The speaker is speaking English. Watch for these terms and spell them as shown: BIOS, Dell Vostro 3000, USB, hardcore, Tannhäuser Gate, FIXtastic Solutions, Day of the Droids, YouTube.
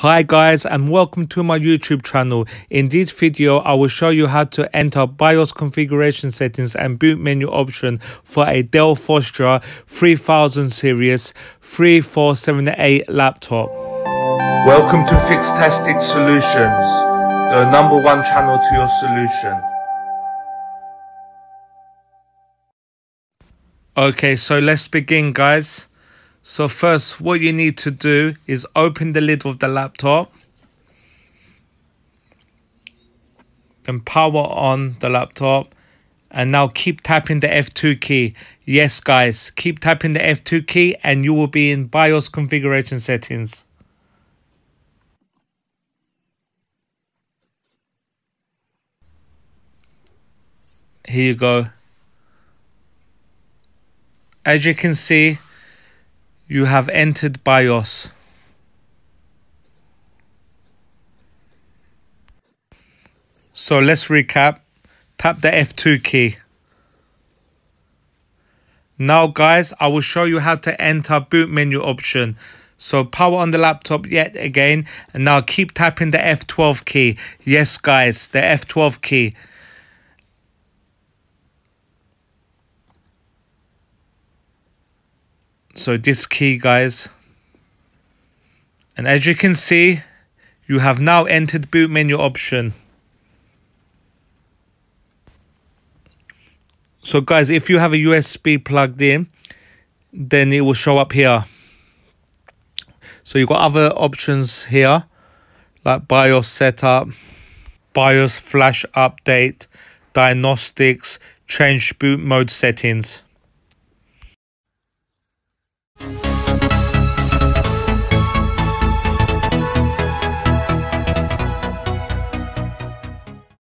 Hi guys, and welcome to my YouTube channel. In this video I will show you how to enter BIOS configuration settings and boot menu option for a Dell Vostro 3000 series 3478 laptop. Welcome to FIXtastic Solutions, the #1 channel to your solution. Okay, so let's begin guys. So first, what you need to do is open the lid of the laptop and power on the laptop, and now keep tapping the F2 key. Yes guys, keep tapping the F2 key and you will be in BIOS configuration settings. Here you go. As you can see, you have entered BIOS. So let's recap. Tap the F2 key. Now guys, I will show you how to enter boot menu option. So power on the laptop yet again, and now keep tapping the F12 key. Yes guys, the F12 key. So this key guys, and as you can see, you have now entered boot menu option. So guys, if you have a USB plugged in, then it will show up here. So you've got other options here like BIOS setup, BIOS flash update, diagnostics, change boot mode settings.